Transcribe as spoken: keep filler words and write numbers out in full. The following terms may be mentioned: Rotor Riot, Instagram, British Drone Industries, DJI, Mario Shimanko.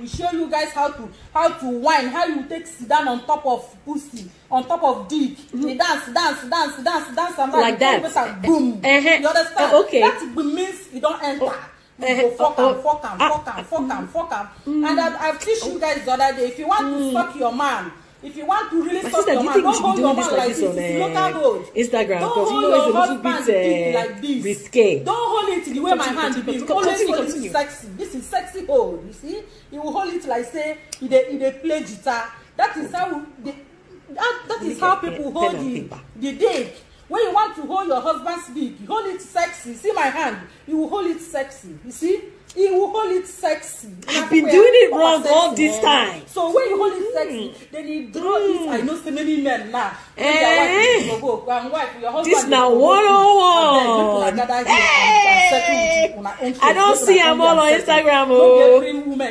We show you guys how to how to whine, how you take sit down on top of pussy, on top of dick. Mm-hmm. They dance, dance, dance, dance, dance, and like that. Like, boom. Uh-huh. You understand? Uh, okay. That means you don't enter. Oh. Go fuck am, fuck am, fuck am, fuck am, fuck am. And I, I've teach you guys the other day. If you want mm. to fuck your man, if you want to really fuck your man, don't hold your man like this. Instagram, don't hold your husband like this. Risque. Don't hold it the way my hand is. Always hold it sexy. This is sexy hold. You see, you will hold it like say you they you they play guitar. That is how they, that that is how people hold the the dick. When you want to hold your husband's dick, you hold it sexy. See my hand? You will hold it sexy. You see? You will hold it sexy. I've been doing it wrong all this time. So when you hold it sexy, then you draw it. I know so many men now. This now one oh one. I don't see I'm all on Instagram.